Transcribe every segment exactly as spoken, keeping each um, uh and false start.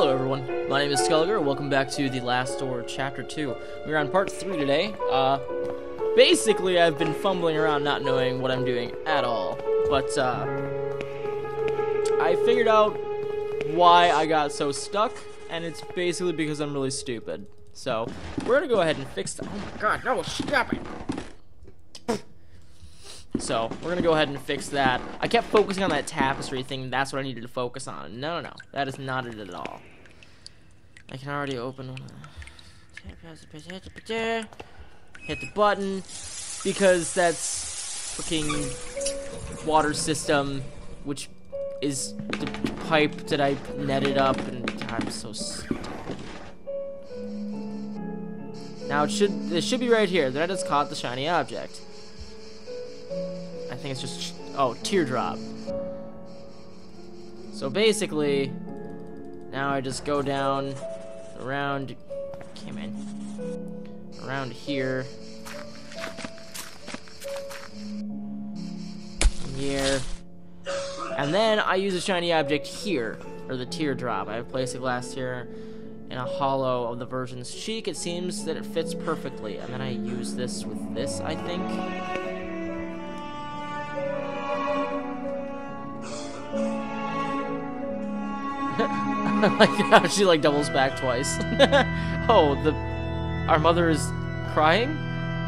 Hello everyone, my name is Skulliger, and welcome back to The Last Door, Chapter two. We're on Part three today. Uh, basically I've been fumbling around not knowing what I'm doing at all, but uh, I figured out why I got so stuck, and it's basically because I'm really stupid. So, we're gonna go ahead and fix that. Oh my god, no, stop it! So, we're gonna go ahead and fix that. I kept focusing on that tapestry thing, that's what I needed to focus on. No, no, no, that is not it at all. I can already open one of the... Hit the button, because that's fucking water system, which is the pipe that I netted up, and God, I'm so stupid. Now it should, it should be right here. Then I just caught the shiny object. I think it's just, oh, teardrop. So basically, now I just go down, around, came in, around here, here, and then I use a shiny object here, or the teardrop. I place a glass here in a hollow of the virgin's cheek. It seems that it fits perfectly. And then I use this with this, I think. I like how she like doubles back twice. Oh, the our mother is crying?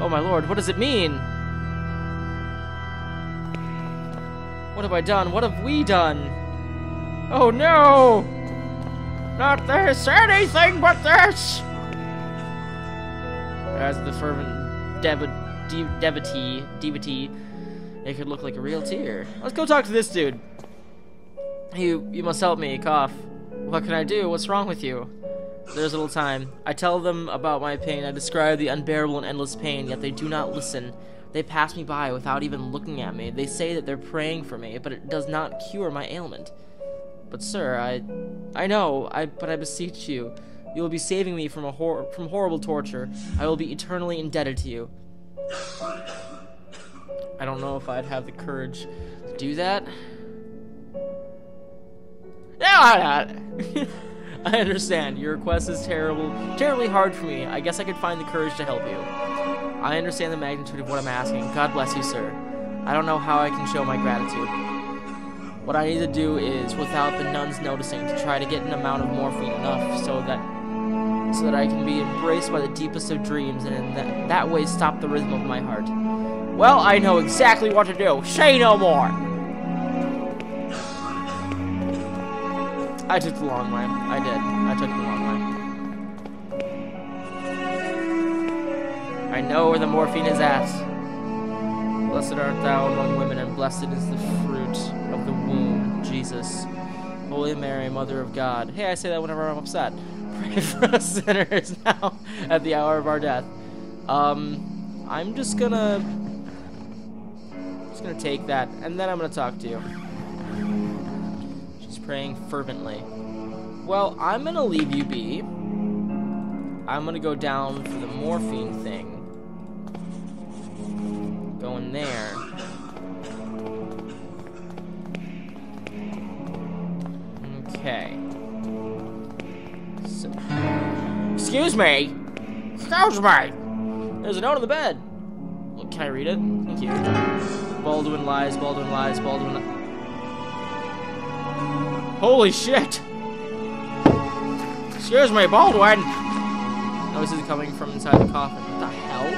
Oh my lord, what does it mean? What have I done? What have we done? Oh no! Not this! Anything but this! As the fervent dev- devotee, devotee, it could look like a real tear. Let's go talk to this dude. You, you must help me, cough. What can I do? What's wrong with you? There's little time. I tell them about my pain. I describe the unbearable and endless pain, yet they do not listen. They pass me by without even looking at me. They say that they're praying for me, but it does not cure my ailment. But sir, I... I know, I, but I beseech you. You will be saving me from a hor from horrible torture. I will be eternally indebted to you. I don't know if I'd have the courage to do that. No, I'm not. I understand. Your request is terrible, terribly hard for me. I guess I could find the courage to help you. I understand the magnitude of what I'm asking. God bless you, sir. I don't know how I can show my gratitude. What I need to do is, without the nuns noticing, to try to get an amount of morphine enough so that, so that I can be embraced by the deepest of dreams, and in that, that way stop the rhythm of my heart. Well, I know exactly what to do. Say no more. I took the long way. I did. I took the long way. I know where the morphine is at. Blessed art thou among women, and blessed is the fruit of the womb, Jesus. Holy Mary, Mother of God. Hey, I say that whenever I'm upset. Pray for us sinners now, at the hour of our death. Um, I'm just gonna... just gonna take that, and then I'm gonna talk to you. Praying fervently. Well, I'm gonna leave you be. I'm gonna go down for the morphine thing. Go in there. Okay. So. Excuse me! Excuse me! There's a note on the bed! Well, can I read it? Thank you. Baldwin lies, Baldwin lies, Baldwin lies. Holy shit! Excuse me, Baldwin! Noises coming from inside the coffin. What the hell?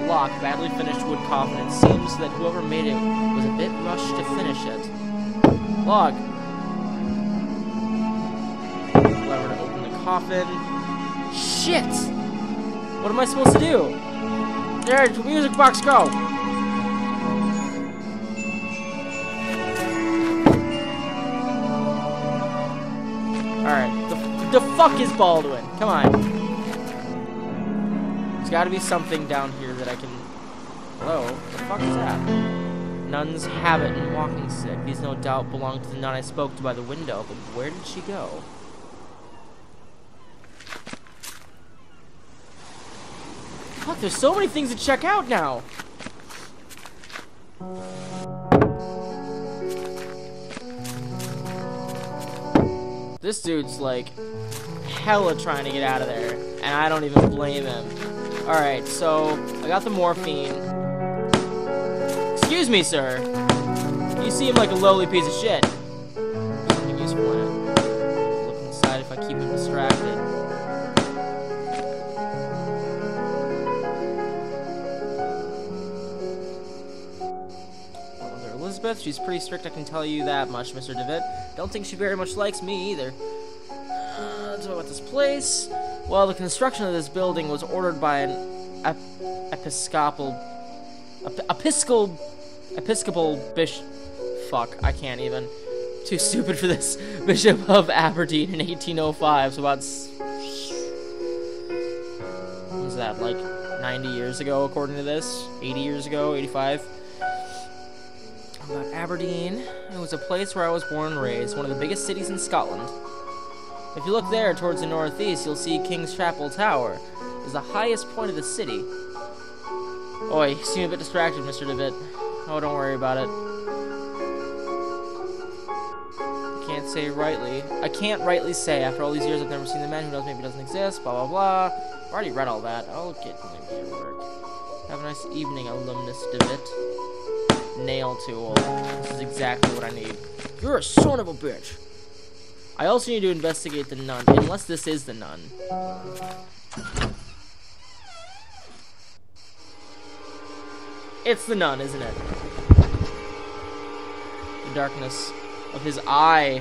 The lock, badly finished wood coffin. It seems that whoever made it was a bit rushed to finish it. Log. Lever to open the coffin. Shit! What am I supposed to do? There, the music box, go! Alright, the, the fuck is Baldwin? Come on. There's gotta be something down here that I can... Hello? What the fuck is that? Nun's habit and walking stick. These no doubt belong to the nun I spoke to by the window, but where did she go? Fuck, there's so many things to check out now! This dude's like hella trying to get out of there, and I don't even blame him. Alright, so I got the morphine. Excuse me, sir. You seem like a lowly piece of shit. Something useful in it. Look inside if I keep him distracted. Mother Elizabeth, she's pretty strict, I can tell you that much, Mister DeVitt. Don't think she very much likes me either. Uh, let's talk about this place. Well, the construction of this building was ordered by an ep episcopal, ep episcopal, episcopal bishop. Fuck, I can't even. Too stupid for this. Bishop of Aberdeen in eighteen oh five. So about what was that, like ninety years ago, according to this? eighty years ago, eighty-five. About Aberdeen. It was a place where I was born and raised, one of the biggest cities in Scotland. If you look there towards the northeast, you'll see King's Chapel Tower is the highest point of the city. Oh, you seem a bit distracted, Mister DeVitt. Oh, don't worry about it. I can't say rightly. I can't rightly say. After all these years, I've never seen the man who knows maybe doesn't exist. Blah blah blah. I've already read all that. I'll get maybe at work. Have a nice evening, alumnus DeVitt. Nail tool. This is exactly what I need. You're a son of a bitch. I also need to investigate the nun, unless this is the nun. It's the nun, isn't it? The darkness of his eye.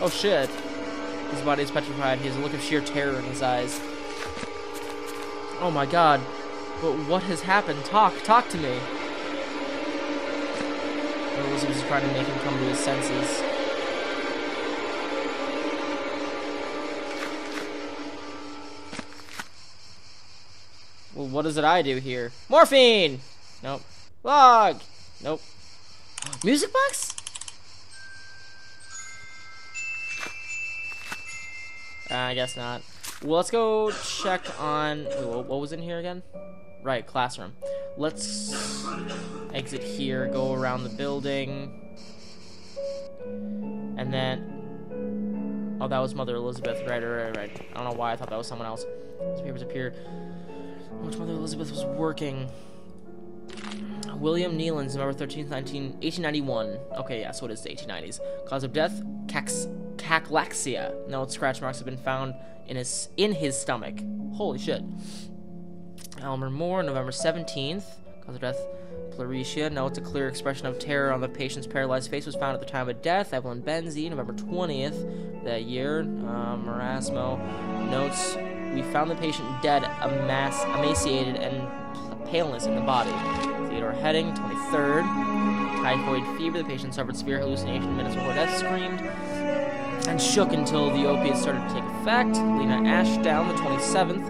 Oh shit. His body is petrified. He has a look of sheer terror in his eyes. Oh my god. But what has happened? Talk, talk to me. Elizabeth is trying to make him come to his senses. Well, what is it I do here? Morphine! Nope. Log! Nope. Music box? Uh, I guess not. Well, let's go check on... What was in here again? Right, classroom. Let's exit here, go around the building. And then... Oh, that was Mother Elizabeth. Right, right, right. I don't know why I thought that was someone else. These papers appeared... Which Mother Elizabeth was working. William Neelands, November thirteenth, eighteen ninety-one. Okay, yeah, so it is the eighteen nineties. Cause of death, caclaxia. No scratch marks have been found in his in his stomach. Holy shit. Elmer Moore, November seventeenth. Cause of death, pleurisy. No, it's a clear expression of terror on the patient's paralyzed face was found at the time of death. Evelyn Benzie, November twentieth that year. Uh, Marasmo notes. We found the patient dead, emaci emaciated, and paleness in the body. Theodore Heading, twenty-third. Typhoid fever. The patient suffered severe hallucination minutes before death, screamed, and shook until the opiates started to take effect. Lena Ashdown, the twenty-seventh.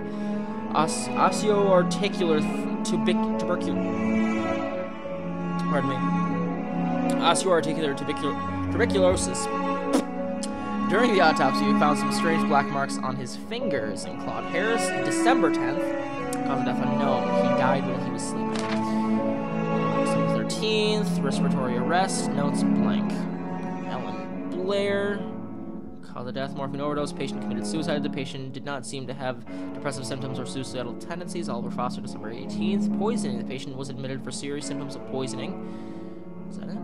Os Osteoarticular tubic tuberculosis. Pardon me. Osteoarticular tubic tuberculosis. During the autopsy, we found some strange black marks on his fingers. And Claude Harris, December tenth. Cause of death unknown. He died while he was sleeping. September thirteenth. Respiratory arrest. Notes blank. Ellen Blair. Cause of death, morphine overdose. Patient committed suicide. The patient did not seem to have depressive symptoms or suicidal tendencies. Oliver Foster, December eighteenth. Poisoning. The patient was admitted for serious symptoms of poisoning. Is that it?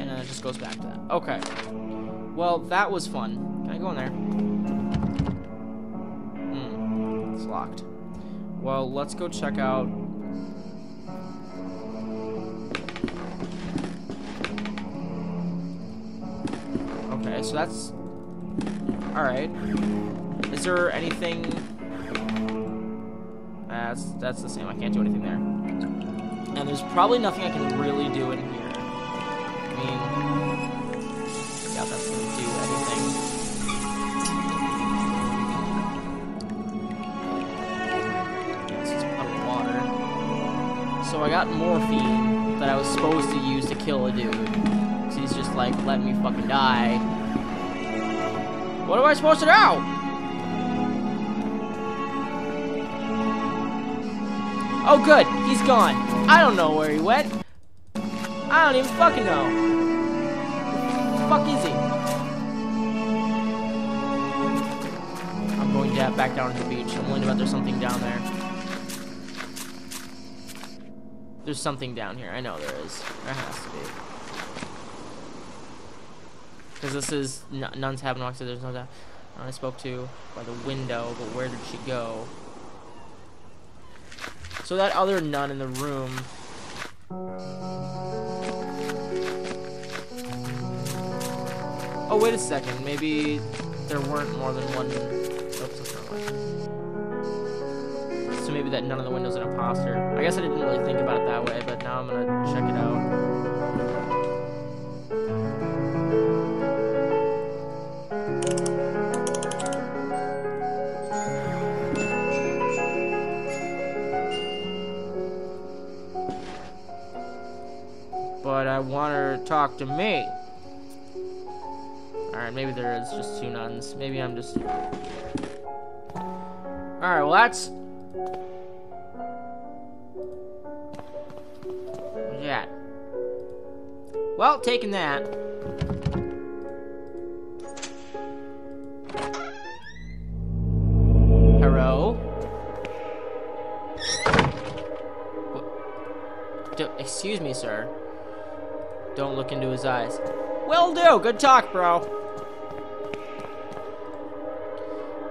And uh, it just goes back to that. Okay. Well, that was fun. Can I go in there? Hmm. It's locked. Well, let's go check out... Okay, so that's... Alright. Is there anything... Uh, that's, that's the same. I can't do anything there. And there's probably nothing I can really do in here. I mean... That's gonna do anything. Yeah, this is a puddle of water. So I got morphine that I was supposed to use to kill a dude. Cause he's just like, let me fucking die. What am I supposed to do? Oh good, he's gone. I don't know where he went. I don't even fucking know. Fuck is he? yeah, back down to the beach. I'm willing to bet there's something down there. There's something down here. I know there is. There has to be. Because this is Nuns Haven't Walked, so there's no doubt. I spoke to by the window, but where did she go? So that other nun in the room. Oh, wait a second. Maybe there weren't more than one. Oops, that's not right. So maybe that nun in the window's an imposter. I guess I didn't really think about it that way, but now I'm going to check it out. But I want her to talk to me. Alright, maybe there is just two nuns. Maybe I'm just... Alright, well that's... Yeah. Well, taking that. Hello? What? Do, excuse me, sir. Don't look into his eyes. Will do. Good talk, bro.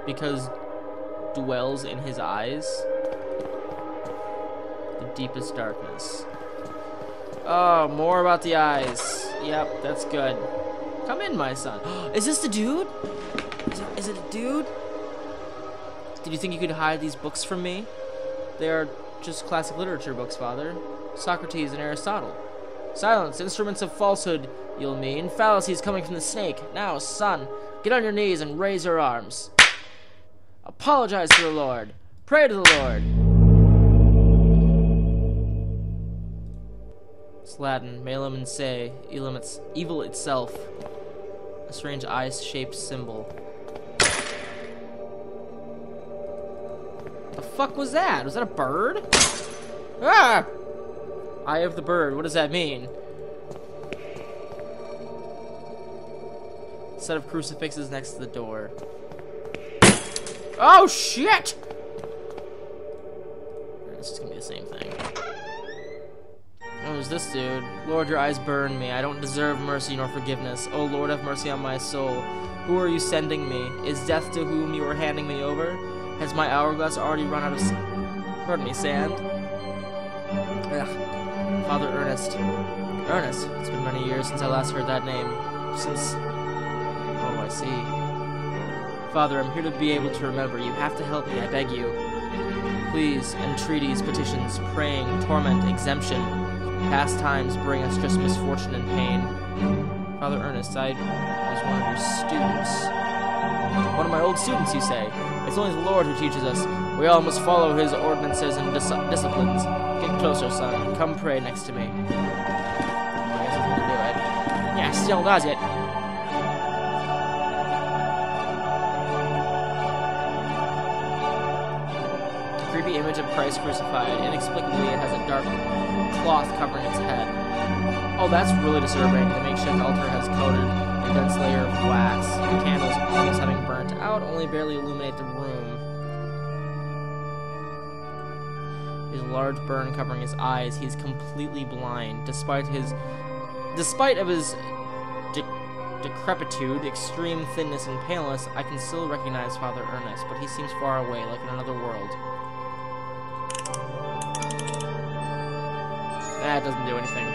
Because dwells in his eyes the deepest darkness. Oh, more about the eyes. Yep, that's good. Come in, my son. Is this the dude? Is it, is it a dude? Did you think you could hide these books from me? They are just classic literature books, Father. Socrates and Aristotle. Silence, instruments of falsehood, you'll mean. Fallacies coming from the snake. Now, son, get on your knees and raise your arms. Apologize to the Lord. Pray to the Lord. It's Latin, malum in se, elim it's evil itself. A strange eye-shaped symbol. The fuck was that? Was that a bird? Ah! Eye of the bird, what does that mean? Set of crucifixes next to the door. Oh shit! This is gonna be the same thing. Who's this dude? Lord, your eyes burn me. I don't deserve mercy nor forgiveness. Oh Lord, have mercy on my soul. Who are you sending me? Is death to whom you are handing me over? Has my hourglass already run out of s- pardon me, sand? Ugh. Father Ernest. Ernest? It's been many years since I last heard that name. Since... Oh, I see. Father, I'm here to be able to remember. You have to help me, I beg you. Pleas, entreaties, petitions, praying, torment, exemption. Past times bring us just misfortune and pain. Father Ernest, I was one of your students. One of my old students, you say? It's only the Lord who teaches us. We all must follow his ordinances and dis disciplines. Get closer, son. Come pray next to me. I guess I'm gonna do it. Yeah, still does it. The creepy image of Christ crucified. Inexplicably, it has a dark cloth covering its head. Oh, that's really disturbing. The makeshift altar has coated a dense layer of wax. The candles, almost having burnt out, only barely illuminate the room. His large burn covering his eyes. He's completely blind, despite his, despite of his de decrepitude, extreme thinness and paleness. I can still recognize Father Ernest, but he seems far away, like in another world. That doesn't do anything.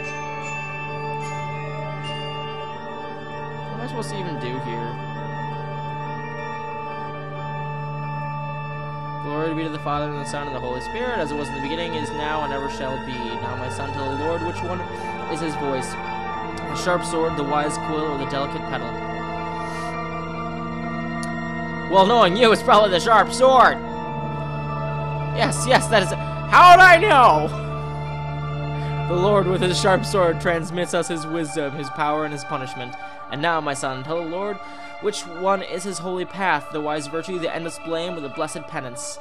What am I supposed to even do here? Glory be to the Father, and the Son, and the Holy Spirit, as it was in the beginning, is now, and ever shall be. Now, my son, tell the Lord which one is his voice. The sharp sword, the wise quill, or the delicate petal? Well, knowing you, it's probably the sharp sword! Yes, yes, that is... How'd I know? The Lord, with his sharp sword, transmits us his wisdom, his power, and his punishment. And now, my son, tell the Lord... Which one is his holy path, the wise virtue, the endless blame, or the blessed penance?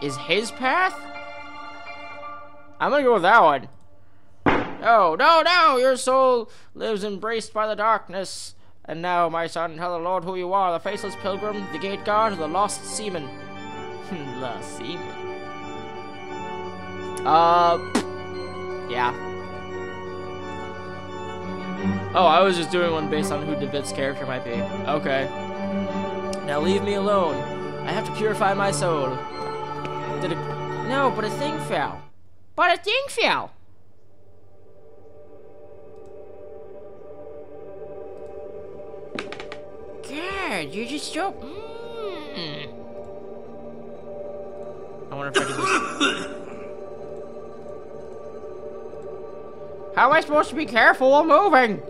Is his path? I'm gonna go with that one. Oh, no, no, your soul lives embraced by the darkness, And now, my son, tell the Lord who you are, the faceless pilgrim, the gate guard, or the lost seaman. Lost seaman? Uh, yeah. Oh, I was just doing one based on who DeVitt's character might be. Okay. Now leave me alone. I have to purify my soul. Did it... No, but a thing fell. But a thing fell! God, you're just so... Mm. I wonder if I can just... How am I supposed to be careful while moving?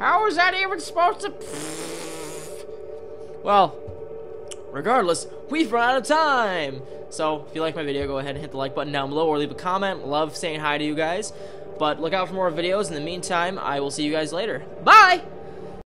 How is that even supposed to... Well, regardless, we've run out of time! So, if you like my video, go ahead and hit the like button down below or leave a comment. Love saying hi to you guys. But look out for more videos. In the meantime, I will see you guys later. Bye!